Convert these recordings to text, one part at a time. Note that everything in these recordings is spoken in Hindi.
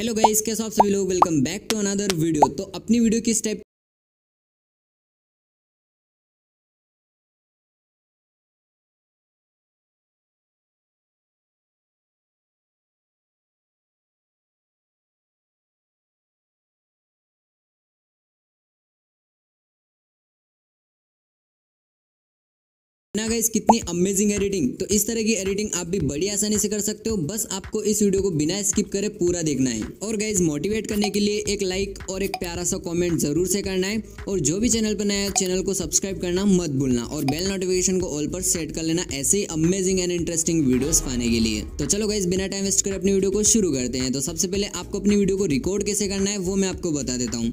हेलो गाइस, कैसे हो आप सभी लोग। Welcome back to another video. तो अपनी वीडियो की स्टेप ना गाइस, कितनी अमेजिंग एडिटिंग। तो इस तरह की एडिटिंग आप भी बड़ी आसानी से कर सकते हो। बस आपको इस वीडियो को बिना स्किप करे पूरा देखना है। और गाइस, मोटिवेट करने के लिए एक लाइक और एक प्यारा सा कमेंट जरूर से करना है। और जो भी चैनल पर नया है, चैनल को सब्सक्राइब करना मत भूलना और बेल नोटिफिकेशन को ऑल पर सेट कर लेना, ऐसे ही अमेजिंग एंड इंटरेस्टिंग वीडियोस पाने के लिए। तो चलो गाइस, बिना टाइम वेस्ट करे अपनी वीडियो को शुरू करते हैं। तो सबसे पहले आपको अपनी वीडियो को रिकॉर्ड कैसे करना है वो मैं आपको बता देता हूँ।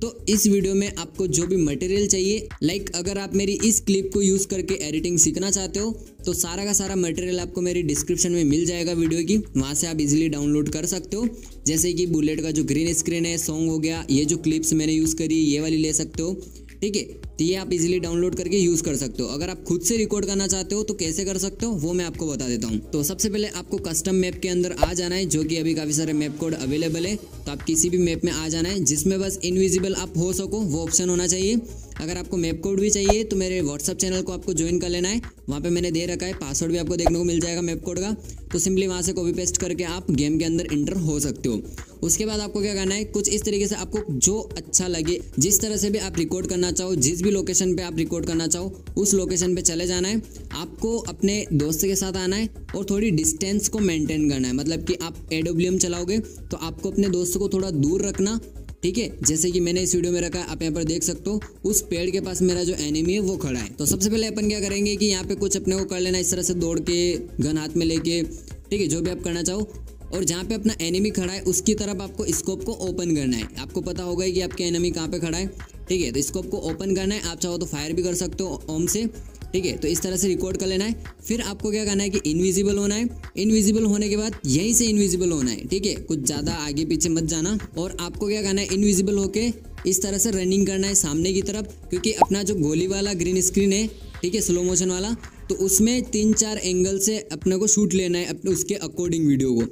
तो इस वीडियो में आपको जो भी मटेरियल चाहिए, लाइक अगर आप मेरी इस क्लिप को यूज़ करके एडिटिंग सीखना चाहते हो तो सारा का सारा मटेरियल आपको मेरी डिस्क्रिप्शन में मिल जाएगा वीडियो की, वहाँ से आप इजीली डाउनलोड कर सकते हो। जैसे कि बुलेट का जो ग्रीन स्क्रीन है, सॉन्ग हो गया, ये जो क्लिप्स मैंने यूज़ करी ये वाली ले सकते हो, ठीक है। तो ये आप इजीली डाउनलोड करके यूज़ कर सकते हो। अगर आप खुद से रिकॉर्ड करना चाहते हो तो कैसे कर सकते हो वो मैं आपको बता देता हूँ। तो सबसे पहले आपको कस्टम मैप के अंदर आ जाना है, जो कि अभी काफ़ी सारे मैप कोड अवेलेबल है। तो आप किसी भी मैप में आ जाना है, जिसमें बस इनविजिबल आप हो सको वो ऑप्शन होना चाहिए। अगर आपको मैप कोड भी चाहिए तो मेरे व्हाट्सअप चैनल को आपको ज्वाइन कर लेना है, वहाँ पे मैंने दे रखा है, पासवर्ड भी आपको देखने को मिल जाएगा मैप कोड का। तो सिंपली वहाँ से कॉपी पेस्ट करके आप गेम के अंदर एंटर हो सकते हो। उसके बाद आपको क्या करना है, कुछ इस तरीके से आपको जो अच्छा लगे, जिस तरह से भी आप रिकॉर्ड करना चाहो, जिस भी लोकेशन पे आप रिकॉर्ड करना चाहो उस लोकेशन पे चले जाना है। आपको अपने दोस्त के साथ आना है और थोड़ी डिस्टेंस को मेंटेन करना है। मतलब कि आप AWM चलाओगे तो आपको अपने दोस्त को थोड़ा दूर रखना, ठीक है। जैसे कि मैंने इस वीडियो में रखा है, आप यहाँ पर देख सकते हो, उस पेड़ के पास मेरा जो एनिमी है वो खड़ा है। तो सबसे पहले अपन क्या करेंगे कि यहाँ पे कुछ अपने को कर लेना इस तरह से, दौड़ के गन हाथ में लेके, ठीक है, जो भी आप करना चाहो। और जहाँ पे अपना एनिमी खड़ा है उसकी तरफ आपको स्कोप को ओपन करना है। आपको पता होगा कि आपके एनिमी कहाँ पे खड़ा है, ठीक है। तो स्कोप को ओपन करना है, आप चाहो तो फायर भी कर सकते हो ओम से, ठीक है। तो इस तरह से रिकॉर्ड कर लेना है। फिर आपको क्या करना है कि इनविजिबल होना है। इनविजिबल होने के बाद यहीं से इनविजिबल होना है, ठीक है। कुछ ज़्यादा आगे पीछे मत जाना। और आपको क्या करना है, इनविजिबल होके इस तरह से रनिंग करना है सामने की तरफ, क्योंकि अपना जो गोली वाला ग्रीन स्क्रीन है, ठीक है, स्लो मोशन वाला, तो उसमें 3-4 एंगल से अपने को शूट लेना है अपने उसके अकॉर्डिंग वीडियो को,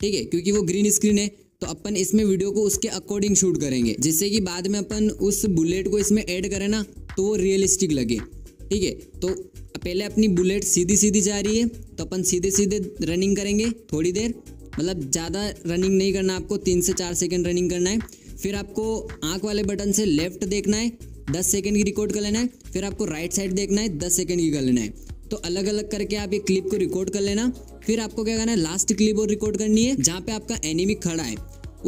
ठीक है। क्योंकि वो ग्रीन स्क्रीन है तो अपन इसमें वीडियो को उसके अकॉर्डिंग शूट करेंगे, जिससे कि बाद में अपन उस बुलेट को इसमें ऐड करें ना तो वो रियलिस्टिक लगे, ठीक है। तो पहले अपनी बुलेट सीधी सीधी जा रही है तो अपन सीधे सीधे रनिंग करेंगे थोड़ी देर, मतलब ज़्यादा रनिंग नहीं करना आपको, 3 से 4 सेकंड रनिंग करना है। फिर आपको आँख वाले बटन से लेफ्ट देखना है, 10 सेकंड की रिकॉर्ड कर लेना है। फिर आपको राइट साइड देखना है, 10 सेकंड की कर लेना है। तो अलग अलग करके आप ये क्लिप को रिकॉर्ड कर लेना। फिर आपको क्या करना है, लास्ट क्लिप और रिकॉर्ड करनी है, जहाँ पर आपका एनिमी खड़ा है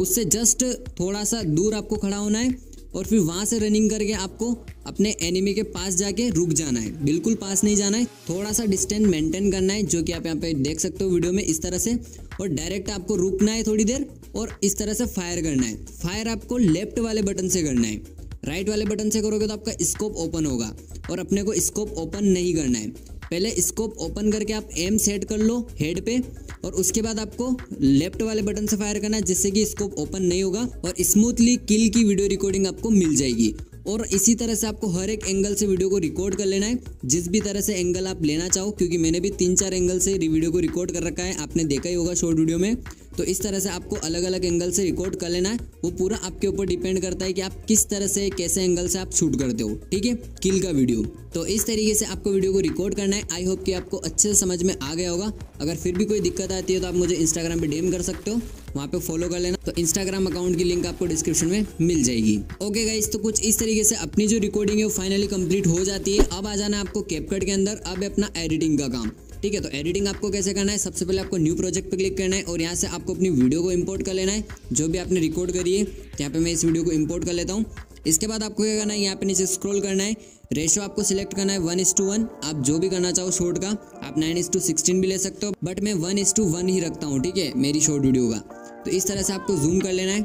उससे जस्ट थोड़ा सा दूर आपको खड़ा होना है। और फिर वहाँ से रनिंग करके आपको अपने एनिमी के पास जाके रुक जाना है, बिल्कुल पास नहीं जाना है, थोड़ा सा डिस्टेंस मेंटेन करना है, जो कि आप यहाँ पे देख सकते हो वीडियो में इस तरह से। और डायरेक्ट आपको रुकना है थोड़ी देर और इस तरह से फायर करना है। फायर आपको लेफ्ट वाले बटन से करना है, राइट वाले बटन से करोगे तो आपका स्कोप ओपन होगा और अपने को स्कोप ओपन नहीं करना है। पहले स्कोप ओपन करके आप एम सेट कर लो हेड पे, और उसके बाद आपको लेफ्ट वाले बटन से फायर करना है, जिससे कि स्कोप ओपन नहीं होगा और स्मूथली किल की वीडियो रिकॉर्डिंग आपको मिल जाएगी। और इसी तरह से आपको हर एक एंगल से वीडियो को रिकॉर्ड कर लेना है, जिस भी तरह से एंगल आप लेना चाहो, क्योंकि मैंने भी 3-4 एंगल से वीडियो को रिकॉर्ड कर रखा है, आपने देखा ही होगा शॉर्ट वीडियो में। तो इस तरह से आपको अलग अलग एंगल से रिकॉर्ड कर लेना है। वो पूरा आपके ऊपर डिपेंड करता है कि आप किस तरह से, कैसे एंगल से आप शूट करते हो, ठीक है, किल का वीडियो। तो इस तरीके से आपको वीडियो को रिकॉर्ड करना है। आई होप कि आपको अच्छे से समझ में आ गया होगा। अगर फिर भी कोई दिक्कत आती है तो आप मुझे इंस्टाग्राम पे डीएम कर सकते हो, वहाँ पे फॉलो कर लेना। तो इंस्टाग्राम अकाउंट की लिंक आपको डिस्क्रिप्शन में मिल जाएगी। ओके गाइस, तो कुछ इस तरीके से अपनी जो रिकॉर्डिंग है वो फाइनली कंप्लीट हो जाती है। अब आ जाना आपको कैपकट के अंदर, अब अपना एडिटिंग का काम, ठीक है। तो एडिटिंग आपको कैसे करना है, सबसे पहले आपको न्यू प्रोजेक्ट पर क्लिक करना है और यहाँ से आपको अपनी वीडियो को इंपोर्ट कर लेना है, जो भी आपने रिकॉर्ड करी है। यहाँ पे मैं इस वीडियो को इंपोर्ट कर लेता हूँ। इसके बाद आपको क्या करना है, यहाँ पे नीचे स्क्रॉल करना है, रेशो आपको सिलेक्ट करना है 1:1। आप जो भी करना चाहो शॉर्ट का, आप 9:16 भी ले सकते हो, बट मैं 1:1 ही रखता हूँ, ठीक है, मेरी शॉर्ट वीडियो का। तो इस तरह से आपको जूम कर लेना है,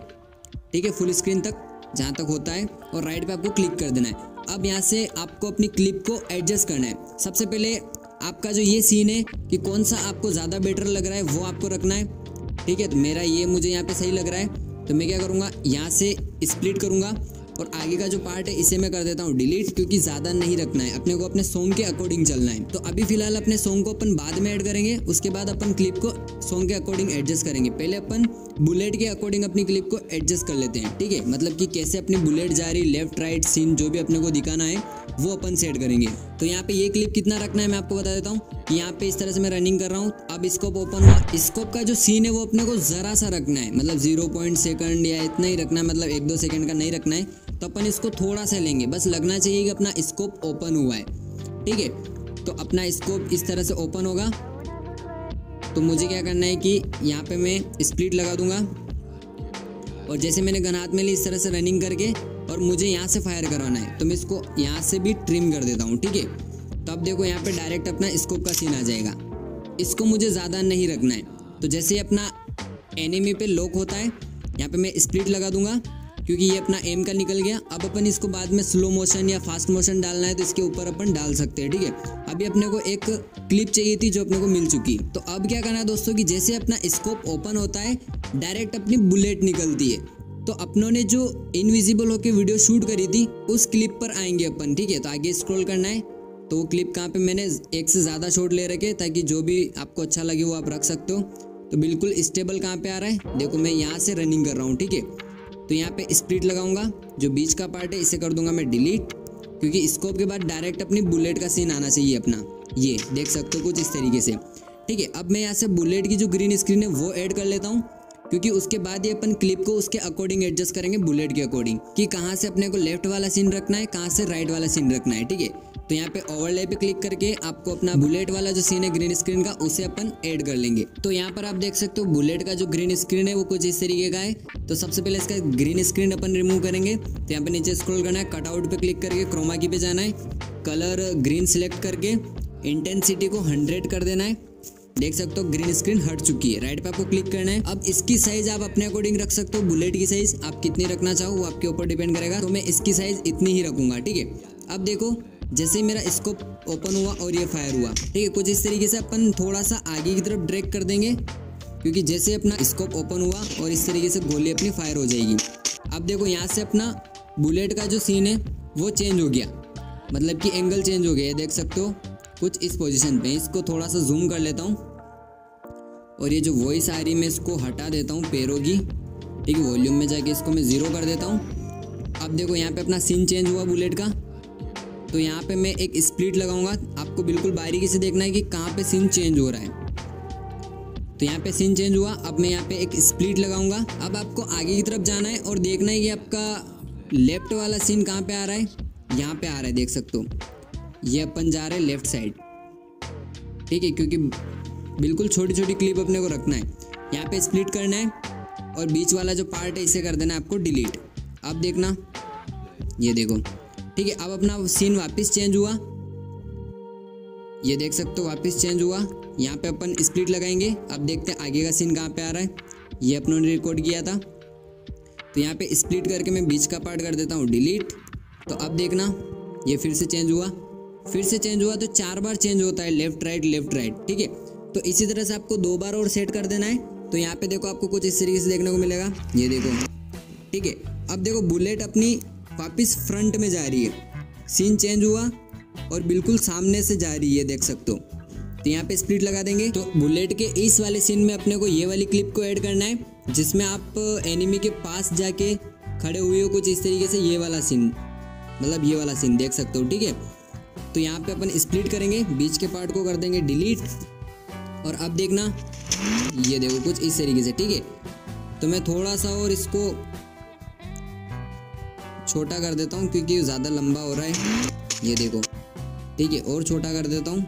ठीक है, फुल स्क्रीन तक जहाँ तक होता है, और राइट पर आपको क्लिक कर देना है। अब यहाँ से आपको अपनी क्लिप को एडजस्ट करना है। सबसे पहले आपका जो ये सीन है कि कौन सा आपको ज़्यादा बेटर लग रहा है वो आपको रखना है, ठीक है। तो मेरा ये मुझे यहाँ पे सही लग रहा है, तो मैं क्या करूँगा, यहाँ से स्प्लिट करूँगा और आगे का जो पार्ट है इसे मैं कर देता हूँ डिलीट, क्योंकि ज्यादा नहीं रखना है, अपने को अपने सॉन्ग के अकॉर्डिंग चलना है। तो अभी फिलहाल अपने सॉन्ग को अपन बाद में ऐड करेंगे, उसके बाद अपन क्लिप को सॉन्ग के अकॉर्डिंग एडजस्ट करेंगे। पहले अपन बुलेट के अकॉर्डिंग अपनी क्लिप को एडजस्ट कर लेते हैं, ठीक है, मतलब कि कैसे अपनी बुलेट जा रही, लेफ्ट राइट सीन जो भी अपने को दिखाना है वो अपन सेट करेंगे। तो यहाँ पे ये क्लिप कितना रखना है मैं आपको बता देता हूँ। यहाँ पे इस तरह से मैं रनिंग कर रहा हूँ, अब स्कोप ओपन हुआ, स्कोप का जो सीन है वो अपने को जरा सा रखना है, मतलब 0.2 सेकंड या इतना ही रखना है, मतलब 1-2 सेकंड का नहीं रखना है। तो अपन इसको थोड़ा सा लेंगे, बस लगना चाहिए कि अपना स्कोप ओपन हुआ है, ठीक है। तो अपना स्कोप इस तरह से ओपन होगा, तो मुझे क्या करना है कि यहाँ पे मैं स्प्लिट लगा दूंगा, और जैसे मैंने गन हाथ में ली इस तरह से रनिंग करके, और मुझे यहाँ से फायर करवाना है, तो मैं इसको यहाँ से भी ट्रिम कर देता हूँ, ठीक है। तो अब देखो यहाँ पे डायरेक्ट अपना स्कोप का सीन आ जाएगा। इसको मुझे ज़्यादा नहीं रखना है, तो जैसे ही अपना एनिमी पे लॉक होता है यहाँ पे मैं स्प्लिट लगा दूंगा, क्योंकि ये अपना एम का निकल गया। अब अपन इसको बाद में स्लो मोशन या फास्ट मोशन डालना है तो इसके ऊपर अपन डाल सकते हैं, ठीक है। अभी अपने को एक क्लिप चाहिए थी जो अपने को मिल चुकी। तो अब क्या करना है दोस्तों कि जैसे अपना स्कोप ओपन होता है डायरेक्ट अपनी बुलेट निकलती है, तो अपनों ने जो इनविजिबल होके वीडियो शूट करी थी उस क्लिप पर आएंगे अपन, ठीक है। तो आगे स्क्रॉल करना है, तो वो क्लिप कहाँ पे मैंने एक से ज़्यादा शॉट ले रखे, ताकि जो भी आपको अच्छा लगे वो आप रख सकते हो। तो बिल्कुल स्टेबल कहाँ पे आ रहा है देखो, मैं यहाँ से रनिंग कर रहा हूँ, ठीक है। तो यहाँ पे स्प्लिट लगाऊंगा, जो बीच का पार्ट है इसे कर दूंगा मैं डिलीट, क्योंकि स्कोप के बाद डायरेक्ट अपनी बुलेट का सीन आना चाहिए अपना, ये देख सकते हो कुछ इस तरीके से, ठीक है। अब मैं यहाँ से बुलेट की जो ग्रीन स्क्रीन है वो ऐड कर लेता हूँ, क्योंकि उसके बाद ये अपन क्लिप को उसके अकॉर्डिंग एडजस्ट करेंगे बुलेट के अकॉर्डिंग, कि कहाँ से अपने को लेफ्ट वाला सीन रखना है, कहाँ से राइट वाला सीन रखना है, ठीक है। तो यहाँ पे ओवरले पे क्लिक करके आपको अपना बुलेट वाला जो सीन है ग्रीन स्क्रीन का उसे अपन ऐड कर लेंगे। तो यहाँ पर आप देख सकते हो बुलेट का जो ग्रीन स्क्रीन है वो कुछ इस तरीके का है। तो सबसे पहले इसका ग्रीन स्क्रीन अपन रिमूव करेंगे, तो यहाँ पे नीचे स्क्रॉल करना है, कटआउट पे क्लिक करके क्रोमा की पे जाना है, कलर ग्रीन सिलेक्ट करके इंटेंसिटी को 100 कर देना है। देख सकते हो ग्रीन स्क्रीन हट चुकी है, राइट पे आपको क्लिक करना है। अब इसकी साइज आप अपने अकॉर्डिंग रख सकते हो, बुलेट की साइज आप कितनी रखना चाहो वो आपके ऊपर डिपेंड करेगा। तो मैं इसकी साइज इतनी ही रखूंगा, ठीक है। अब देखो जैसे ही मेरा स्कोप ओपन हुआ और ये फायर हुआ, ठीक है, कुछ इस तरीके से अपन थोड़ा सा आगे की तरफ ड्रैग कर देंगे, क्योंकि जैसे अपना स्कोप ओपन हुआ और इस तरीके से गोली अपनी फायर हो जाएगी। अब देखो यहाँ से अपना बुलेट का जो सीन है वो चेंज हो गया, मतलब कि एंगल चेंज हो गया, ये देख सकते हो कुछ इस पोजीशन पे। इसको थोड़ा सा जूम कर लेता हूँ, और ये जो वॉइस आ रही मैं इसको हटा देता हूँ पैरों की, ठीक है। वॉल्यूम में जाके इसको मैं 0 कर देता हूँ। अब देखो यहाँ पे अपना सीन चेंज हुआ बुलेट का, तो यहाँ पे मैं एक स्प्लिट लगाऊंगा, आपको बिल्कुल बारीकी से देखना है कि कहाँ पे सीन चेंज हो रहा है। तो यहाँ पे सीन चेंज हुआ, अब मैं यहाँ पे एक स्प्लिट लगाऊंगा। अब आपको आगे की तरफ जाना है और देखना है कि आपका लेफ्ट वाला सीन कहाँ पे आ रहा है, यहाँ पे आ रहा है, देख सकते हो ये अपन जा रहे हैं लेफ्ट साइड, ठीक है, क्योंकि बिल्कुल छोटी छोटी क्लिप अपने को रखना है। यहाँ पे स्प्लिट करना है और बीच वाला जो पार्ट है इसे कर देना है आपको डिलीट। अब देखना ये देखो, ठीक है। अब अपना सीन वापस चेंज हुआ, ये देख सकते हो वापस चेंज हुआ, यहाँ पे अपन स्प्लिट लगाएंगे। अब देखते हैं आगे का सीन कहाँ पे आ रहा है, ये अपन ने रिकॉर्ड किया था। तो यहाँ पे स्प्लिट करके मैं बीच का पार्ट कर देता हूँ डिलीट। तो अब देखना ये फिर से चेंज हुआ, फिर से चेंज हुआ, तो 4 बार चेंज होता है लेफ्ट राइट लेफ्ट राइट, ठीक है। तो इसी तरह से आपको 2 बार और सेट कर देना है। तो यहाँ पे देखो आपको कुछ इस तरीके से देखने को मिलेगा, ये देखो, ठीक है। अब देखो बुलेट अपनी वापस फ्रंट में जा रही है, सीन चेंज हुआ और बिल्कुल सामने से जा रही है, देख सकते हो। तो यहाँ पे स्प्लिट लगा देंगे। तो बुलेट के इस वाले सीन में अपने को ये वाली क्लिप को ऐड करना है, जिसमें आप एनिमी के पास जाके खड़े हुए हो, कुछ इस तरीके से ये वाला सीन, मतलब ये वाला सीन देख सकते हो, ठीक है। तो यहाँ पे अपन स्प्लिट करेंगे, बीच के पार्ट को कर देंगे डिलीट, और अब देखना ये देखो कुछ इस तरीके से, ठीक है। तो मैं थोड़ा सा और इसको छोटा कर देता हूँ, क्योंकि ज़्यादा लंबा हो रहा है, ये देखो, ठीक है। और छोटा कर देता हूँ,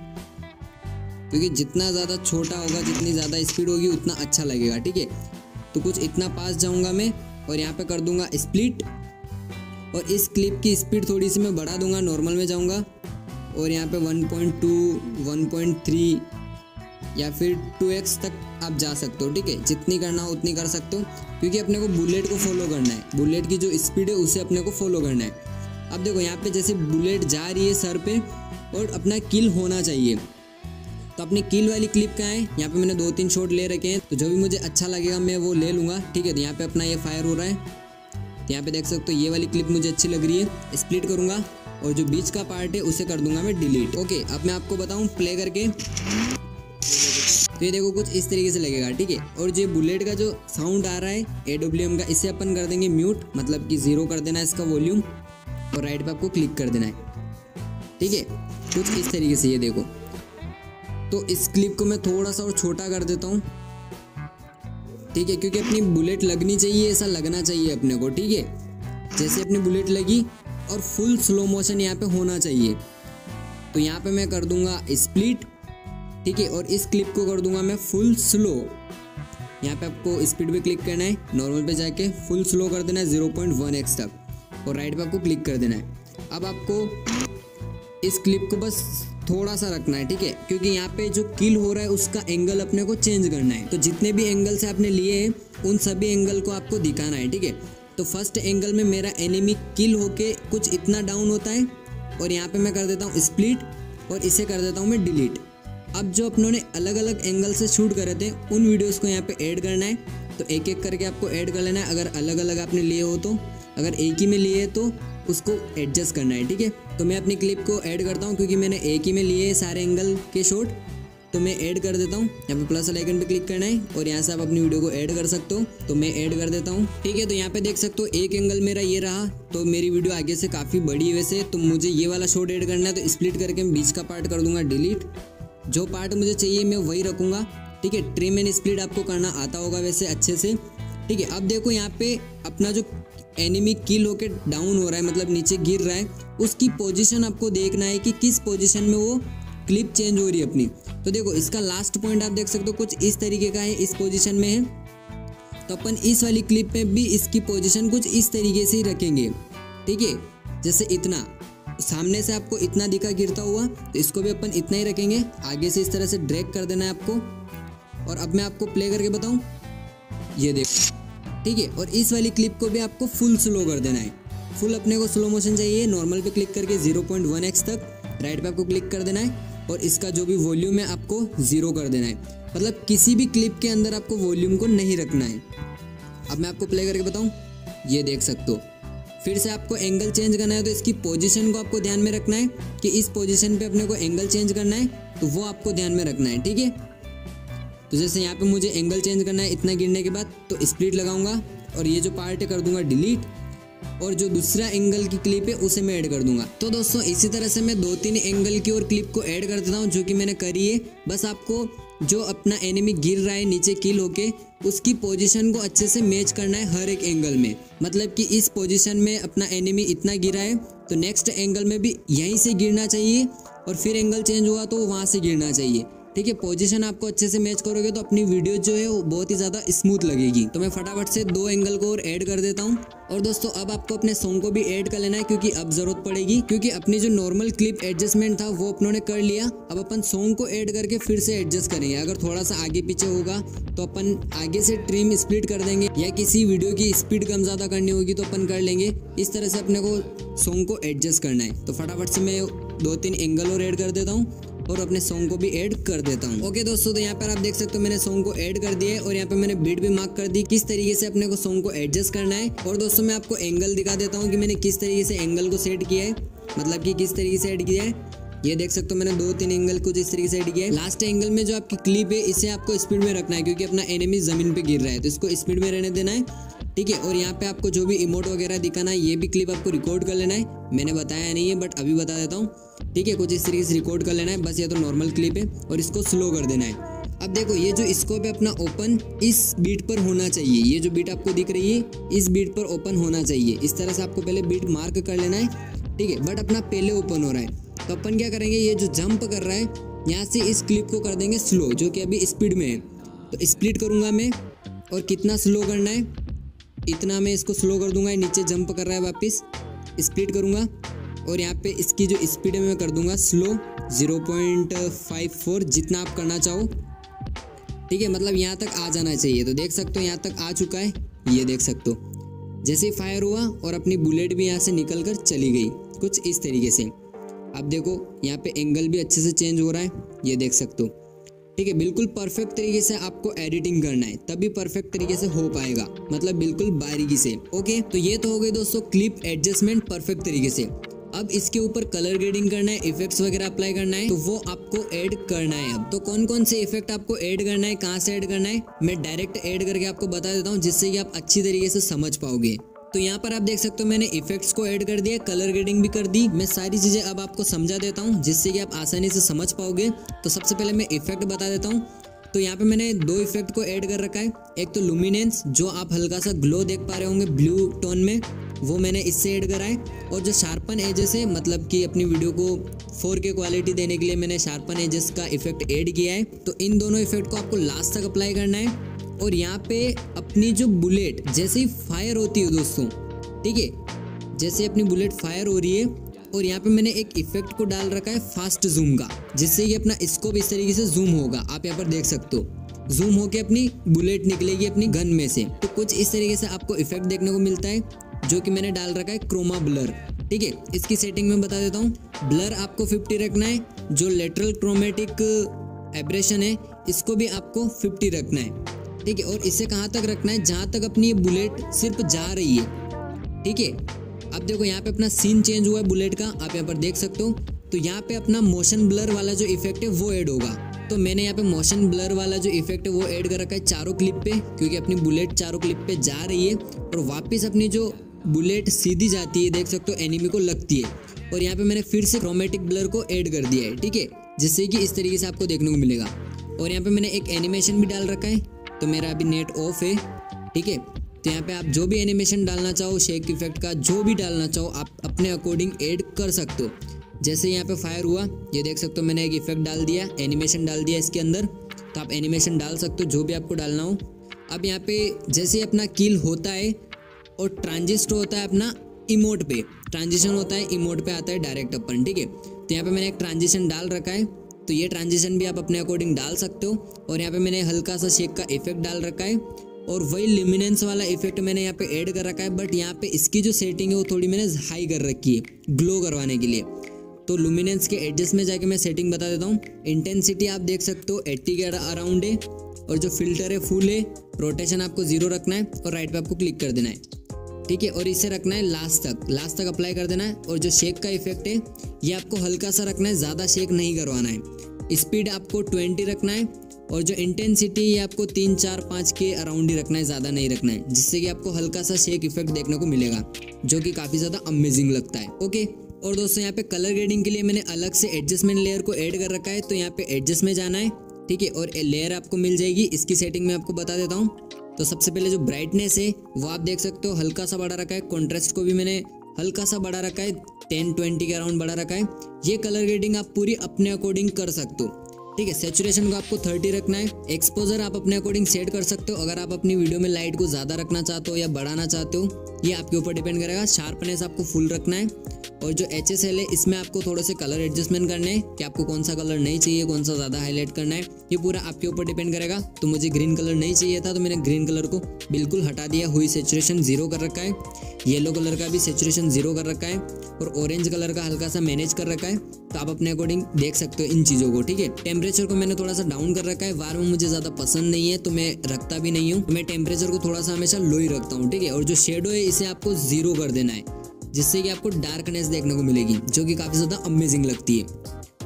क्योंकि जितना ज़्यादा छोटा होगा, जितनी ज़्यादा स्पीड होगी, उतना अच्छा लगेगा, ठीक है। तो कुछ इतना पास जाऊँगा मैं और यहाँ पे कर दूँगा स्प्लिट, और इस क्लिप की स्पीड थोड़ी सी मैं बढ़ा दूँगा, नॉर्मल में जाऊँगा, और यहाँ पे 1.2, 1.3 या फिर 2x तक आप जा सकते हो, ठीक है। जितनी करना हो उतनी कर सकते हो, क्योंकि अपने को बुलेट को फॉलो करना है, बुलेट की जो स्पीड है उसे अपने को फॉलो करना है। अब देखो यहाँ पे जैसे बुलेट जा रही है सर पे, और अपना किल होना चाहिए। तो अपनी किल वाली क्लिप कहाँ है, यहाँ पे मैंने 2-3 शॉट ले रखे हैं, तो जो भी मुझे अच्छा लगेगा मैं वो ले लूँगा, ठीक है। तो यहाँ पे अपना ये फायर हो रहा है, यहाँ पे देख सकते हो ये वाली क्लिप मुझे अच्छी लग रही है, स्प्लिट करूँगा और जो बीच का पार्ट है उसे कर दूंगा मैं डिलीट। ओके, अब मैं आपको बताऊँ प्ले करके, तो ये देखो कुछ इस तरीके से लगेगा, ठीक है। और जो बुलेट का जो साउंड आ रहा है AWM का, इसे अपन कर देंगे म्यूट, मतलब कि जीरो कर देना है इसका वॉल्यूम, और राइट पे आपको क्लिक कर देना है, ठीक है, कुछ इस तरीके से। ये देखो, तो इस क्लिप को मैं थोड़ा सा और छोटा कर देता हूँ, ठीक है, क्योंकि अपनी बुलेट लगनी चाहिए, ऐसा लगना चाहिए अपने को, ठीक है। जैसे अपनी बुलेट लगी और फुल स्लो मोशन यहाँ पे होना चाहिए, तो यहाँ पे मैं कर दूंगा स्प्लिट, ठीक है, और इस क्लिप को कर दूंगा मैं फुल स्लो। यहाँ पे आपको स्पीड पे क्लिक करना है, नॉर्मल पे जाके फुल स्लो कर देना है 0.1x तक, और राइट पे आपको क्लिक कर देना है। अब आपको इस क्लिप को बस थोड़ा सा रखना है, ठीक है, क्योंकि यहाँ पे जो किल हो रहा है उसका एंगल अपने को चेंज करना है। तो जितने भी एंगल से आपने लिए हैं उन सभी एंगल को आपको दिखाना है, ठीक है। तो फर्स्ट एंगल में मेरा एनिमी किल होके कुछ इतना डाउन होता है, और यहाँ पे मैं कर देता हूँ स्प्लिट और इसे कर देता हूँ मैं डिलीट। अब जो अपनों ने अलग अलग एंगल से शूट करे थे उन वीडियोस को यहाँ पे ऐड करना है, तो एक एक करके आपको ऐड कर लेना है। अगर अलग अलग आपने लिए हो तो, अगर एक ही में लिए तो उसको एडजस्ट करना है, ठीक है। तो मैं अपनी क्लिप को ऐड करता हूँ, क्योंकि मैंने एक ही में लिए सारे एंगल के शॉट, तो मैं ऐड कर देता हूँ। यहाँ पे प्लस वाले आइकन पे क्लिक करना है और यहाँ से आप अपनी वीडियो को ऐड कर सकते हो, तो मैं ऐड कर देता हूँ, ठीक है। तो यहाँ पे देख सकते हो एक एंगल मेरा ये रहा, तो मेरी वीडियो आगे से काफ़ी बड़ी है वैसे, तो मुझे ये वाला शॉट ऐड करना है, तो स्प्लिट करके मैं बीच का पार्ट कर दूंगा डिलीट। जो पार्ट मुझे चाहिए मैं वही रखूँगा, ठीक है। ट्रिम एंड स्प्लिट आपको करना आता होगा वैसे अच्छे से, ठीक है। अब देखो यहाँ पे अपना जो एनिमी किल होके डाउन हो रहा है, मतलब नीचे गिर रहा है, उसकी पोजीशन आपको देखना है कि किस पोजीशन में वो क्लिप चेंज हो रही है अपनी। तो देखो इसका लास्ट पॉइंट आप देख सकते हो कुछ इस तरीके का है, इस पोजीशन में है, तो अपन इस वाली क्लिप में भी इसकी पोजीशन कुछ इस तरीके से ही रखेंगे, ठीक है। जैसे इतना सामने से आपको इतना दिखा गिरता हुआ, तो इसको भी अपन इतना ही रखेंगे। आगे से इस तरह से ड्रैग कर देना है आपको, और अब मैं आपको प्ले करके बताऊँ, ये देखो, ठीक है। और इस वाली क्लिप को भी आपको फुल स्लो कर देना है, फुल अपने को स्लो मोशन चाहिए। नॉर्मल पे क्लिक करके 0.1x तक, राइट पे आपको क्लिक कर देना है, और इसका जो भी वॉल्यूम है आपको ज़ीरो कर देना है, मतलब किसी भी क्लिप के अंदर आपको वॉल्यूम को नहीं रखना है। अब मैं आपको प्ले करके बताऊँ, ये देख सकते हो। फिर से आपको एंगल चेंज करना है, तो इसकी पोजिशन को आपको ध्यान में रखना है कि इस पोजिशन पर अपने को एंगल चेंज करना है, तो वो आपको ध्यान में रखना है, ठीक है। तो जैसे यहाँ पे मुझे एंगल चेंज करना है इतना गिरने के बाद, तो स्प्लिट लगाऊंगा और ये जो पार्ट है कर दूंगा डिलीट, और जो दूसरा एंगल की क्लिप है उसे मैं ऐड कर दूंगा। तो दोस्तों इसी तरह से मैं 2-3 एंगल की और क्लिप को ऐड कर देता हूँ, जो कि मैंने करी है। बस आपको जो अपना एनिमी गिर रहा है नीचे किल होके, उसकी पोजीशन को अच्छे से मैच करना है हर एक एंगल में, मतलब कि इस पोजीशन में अपना एनिमी इतना गिरा है, तो नेक्स्ट एंगल में भी यहीं से गिरना चाहिए, और फिर एंगल चेंज हुआ तो वहाँ से गिरना चाहिए, ठीक है। पोजीशन आपको अच्छे से मैच करोगे तो अपनी वीडियो जो है वो बहुत ही ज़्यादा स्मूथ लगेगी। तो मैं फटाफट से 2 एंगल को और ऐड कर देता हूँ। और दोस्तों अब आपको अपने सॉन्ग को भी ऐड कर लेना है, क्योंकि अब ज़रूरत पड़ेगी, क्योंकि अपनी जो नॉर्मल क्लिप एडजस्टमेंट था वो अपनों ने कर लिया। अब अपन सॉन्ग को ऐड करके फिर से एडजस्ट करेंगे। अगर थोड़ा सा आगे पीछे होगा तो अपन आगे से ट्रिम स्प्लिट कर देंगे, या किसी वीडियो की स्पीड कम ज़्यादा करनी होगी तो अपन कर लेंगे। इस तरह से अपने को सॉन्ग को एडजस्ट करना है। तो फटाफट से मैं 2-3 एंगल और ऐड कर देता हूँ और अपने सॉन्ग को भी ऐड कर देता हूँ। ओके दोस्तों, तो यहाँ पर आप देख सकते हो मैंने सॉन्ग को ऐड कर दिया है, और यहाँ पे मैंने बीट भी मार्क कर दी किस तरीके से अपने को सॉन्ग को एडजस्ट करना है। और दोस्तों मैं आपको एंगल दिखा देता हूँ कि मैंने किस तरीके से एंगल को सेट किया है, मतलब कि किस तरीके से ऐड किया है। ये देख सकते हो मैंने 2-3 एंगल कुछ इस तरीके से ऐड किया है। लास्ट एंगल में जो आपकी क्लिप है इसे आपको स्पीड में रखना है, क्योंकि अपना एनिमी जमीन पे गिर रहा है, तो इसको स्पीड में रहने देना है, ठीक है। और यहाँ पे आपको जो भी इमोट वगैरह दिखाना है ये भी क्लिप आपको रिकॉर्ड कर लेना है। मैंने बताया नहीं है बट अभी बता देता हूँ, ठीक है। कुछ इस तरीके से रिकॉर्ड कर लेना है बस। ये तो नॉर्मल क्लिप है और इसको स्लो कर देना है। अब देखो ये जो स्कोप है अपना ओपन इस बीट पर होना चाहिए, ये जो बीट आपको दिख रही है इस बीट पर ओपन होना चाहिए। इस तरह से आपको पहले बीट मार्क कर लेना है, ठीक है। बट अपना पहले ओपन हो रहा है, तो अपन क्या करेंगे, ये जो जंप कर रहा है यहाँ से इस क्लिप को कर देंगे स्लो, जो कि अभी स्पीड में है। तो स्प्लिट करूँगा मैं, और कितना स्लो करना है इतना मैं इसको स्लो कर दूंगा। नीचे जंप कर रहा है, वापस स्प्लिट करूंगा, और यहाँ पे इसकी जो स्पीड है मैं कर दूंगा स्लो 0.54, जितना आप करना चाहो, ठीक है। मतलब यहाँ तक आ जाना चाहिए। तो देख सकते हो यहाँ तक आ चुका है, ये देख सकते हो जैसे फायर हुआ और अपनी बुलेट भी यहाँ से निकल कर चली गई कुछ इस तरीके से। अब देखो यहाँ पे एंगल भी अच्छे से चेंज हो रहा है, ये देख सकते हो। ठीक है, बिल्कुल परफेक्ट तरीके से आपको एडिटिंग करना है, तभी परफेक्ट तरीके से हो पाएगा, मतलब बिल्कुल बारीकी से। ओके, तो ये तो हो गई दोस्तों क्लिप एडजस्टमेंट परफेक्ट तरीके से। अब इसके ऊपर कलर ग्रेडिंग करना है, इफेक्ट्स वगैरह अप्लाई करना है, तो वो आपको ऐड करना है। अब तो कौन कौन से इफेक्ट आपको ऐड करना है, कहाँ से ऐड करना है, मैं डायरेक्ट ऐड करके आपको बता देता हूँ, जिससे कि आप अच्छी तरीके से समझ पाओगे। तो यहाँ पर आप देख सकते हो मैंने इफेक्ट्स को ऐड कर दिया, कलर ग्रेडिंग भी कर दी। मैं सारी चीज़ें अब आपको समझा देता हूँ जिससे कि आप आसानी से समझ पाओगे। तो सबसे पहले मैं इफेक्ट बता देता हूँ। तो यहाँ पे मैंने दो इफेक्ट को ऐड कर रखा है, एक तो लुमिनेंस, जो आप हल्का सा ग्लो देख पा रहे होंगे ब्लू टोन में, वो मैंने इससे ऐड करा है। और जो शार्पन एजेस है, मतलब कि अपनी वीडियो को 4K क्वालिटी देने के लिए मैंने शार्पन एजेस का इफेक्ट ऐड किया है। तो इन दोनों इफेक्ट को आपको लास्ट तक अप्लाई करना है। और यहाँ पे अपनी जो बुलेट जैसे ही फायर होती है दोस्तों, ठीक है, जैसे अपनी बुलेट फायर हो रही है, और यहाँ पे मैंने एक इफेक्ट को डाल रखा है फास्ट जूम का, जिससे कि अपना स्कोप इस तरीके से जूम होगा। आप यहाँ पर देख सकते हो, जूम होके अपनी बुलेट निकलेगी अपनी गन में से। तो कुछ इस तरीके से आपको इफेक्ट देखने को मिलता है, जो कि मैंने डाल रखा है क्रोमा ब्लर। ठीक है, इसकी सेटिंग में बता देता हूँ, ब्लर आपको 50 रखना है, जो लेटरल क्रोमेटिक एब्रेशन है इसको भी आपको 50 रखना है। ठीक है, और इसे कहाँ तक रखना है, जहाँ तक अपनी ये बुलेट सिर्फ जा रही है। ठीक है, अब देखो यहाँ पे अपना सीन चेंज हुआ है बुलेट का, आप यहाँ पर देख सकते हो। तो यहाँ पे अपना मोशन ब्लर वाला जो इफेक्ट है वो ऐड होगा। तो मैंने यहाँ पे मोशन ब्लर वाला जो इफेक्ट है वो ऐड कर रखा है चारों क्लिप पे, क्योंकि अपनी बुलेट चारों क्लिप पे जा रही है और वापस अपनी जो बुलेट सीधी जाती है, देख सकते हो, एनिमी को लगती है। और यहाँ पे मैंने फिर से क्रोमेटिक ब्लर को ऐड कर दिया है, ठीक है, जिससे कि इस तरीके से आपको देखने को मिलेगा। और यहाँ पे मैंने एक एनिमेशन भी डाल रखा है, तो मेरा अभी नेट ऑफ है, ठीक है। तो यहाँ पे आप जो भी एनिमेशन डालना चाहो, शेक इफेक्ट का जो भी डालना चाहो, आप अपने अकॉर्डिंग ऐड कर सकते हो। जैसे यहाँ पे फायर हुआ, ये देख सकते हो मैंने एक इफेक्ट डाल दिया, एनिमेशन डाल दिया इसके अंदर, तो आप एनिमेशन डाल सकते हो जो भी आपको डालना हो। अब यहाँ पे जैसे अपना किल होता है और ट्रांजिस्ट होता है अपना इमोट पे, ट्रांजिशन होता है इमोट पे आता है डायरेक्ट अपन, ठीक है। तो यहाँ पे मैंने एक ट्रांजिशन डाल रखा है, तो ये ट्रांजिशन भी आप अपने अकॉर्डिंग डाल सकते हो। और यहाँ पे मैंने हल्का सा शेक का इफेक्ट डाल रखा है, और वही ल्यूमिनेंस वाला इफेक्ट मैंने यहाँ पे ऐड कर रखा है, बट यहाँ पे इसकी जो सेटिंग है वो थोड़ी मैंने हाई कर रखी है ग्लो करवाने के लिए। तो ल्यूमिनेंस के एडजस्ट में जाके मैं सेटिंग बता देता हूँ। इंटेंसिटी आप देख सकते हो 80 के अराउंड है, और जो फिल्टर है फुल है, रोटेशन आपको 0 रखना है, और राइट पे आपको क्लिक कर देना है, ठीक है। और इसे रखना है लास्ट तक अप्लाई कर देना है। और जो शेक का इफेक्ट है ये आपको हल्का सा रखना है, ज़्यादा शेक नहीं करवाना है। स्पीड आपको 20 रखना है, और जो इंटेंसिटी ये आपको 3, 4, 5 के अराउंड ही रखना है, ज़्यादा नहीं रखना है, जिससे कि आपको हल्का सा शेक इफेक्ट देखने को मिलेगा, जो कि काफ़ी ज़्यादा अमेजिंग लगता है। ओके, और दोस्तों यहाँ पे कलर ग्रेडिंग के लिए मैंने अलग से एडजस्टमेंट लेयर को ऐड कर रखा है, तो यहाँ पे एडजस्ट में जाना है, ठीक है, और लेयर आपको मिल जाएगी। इसकी सेटिंग मैं आपको बता देता हूँ। तो सबसे पहले जो ब्राइटनेस है वो आप देख सकते हो हल्का सा बढ़ा रखा है, कॉन्ट्रास्ट को भी मैंने हल्का सा बढ़ा रखा है, 10-20 के अराउंड बढ़ा रखा है। ये कलर ग्रेडिंग आप पूरी अपने अकॉर्डिंग कर सकते हो, ठीक है। सेचुरेशन को आपको 30 रखना है। एक्सपोजर आप अपने अकॉर्डिंग सेट कर सकते हो, अगर आप अपनी वीडियो में लाइट को ज़्यादा रखना चाहते हो या बढ़ाना चाहते हो, ये आपके ऊपर डिपेंड करेगा। शार्पनेस आपको फुल रखना है, और जो HSL है इसमें आपको थोड़े से कलर एडजस्टमेंट करने हैं कि आपको कौन सा कलर नहीं चाहिए, कौन सा ज़्यादा हाईलाइट करना है, ये पूरा आपके ऊपर डिपेंड करेगा। तो मुझे ग्रीन कलर नहीं चाहिए था, तो मैंने ग्रीन कलर को बिल्कुल हटा दिया, हुई सेचुरेशन 0 कर रखा है। येलो कलर का भी सेचुरेशन 0 कर रखा है, और ऑरेंज कलर का हल्का सा मैनेज कर रखा है। तो आप अपने अकॉर्डिंग देख सकते हो इन चीज़ों को, ठीक है। टेम्परेचर को मैंने थोड़ा सा डाउन कर रखा है, वार्म मुझे ज़्यादा पसंद नहीं है तो मैं रखता भी नहीं हूँ, मैं टेम्परेचर को थोड़ा सा हमेशा लो ही रखता हूँ, ठीक है। और जो शेडो है इसे आपको 0 कर देना है, जिससे कि आपको डार्कनेस देखने को मिलेगी, जो कि काफ़ी ज़्यादा अमेजिंग लगती है।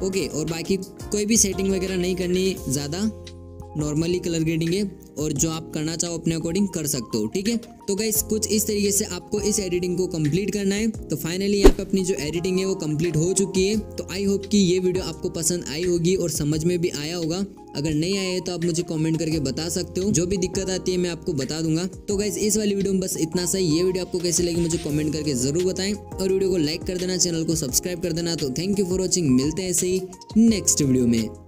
ओके, और बाकी कोई भी सेटिंग वगैरह नहीं करनी, ज़्यादा नॉर्मली कलर ग्रेडिंग है, और जो आप करना चाहो अपने अकॉर्डिंग कर सकते हो, ठीक है। तो गाइस कुछ इस तरीके से आपको इस एडिटिंग को कंप्लीट करना है। तो फाइनली यहाँ पे अपनी जो एडिटिंग है वो कंप्लीट हो चुकी है। तो आई होप कि ये वीडियो आपको पसंद आई होगी और समझ में भी आया होगा। अगर नहीं आया है तो आप मुझे कमेंट करके बता सकते हो, जो भी दिक्कत आती है मैं आपको बता दूंगा। तो गाइस इस वाली वीडियो में बस इतना सा। ये वीडियो आपको कैसी लगी मुझे कमेंट करके जरूर बताएं, और वीडियो को लाइक कर देना, चैनल को सब्सक्राइब कर देना। तो थैंक यू फॉर वॉचिंग, मिलते हैं ऐसे ही नेक्स्ट वीडियो में।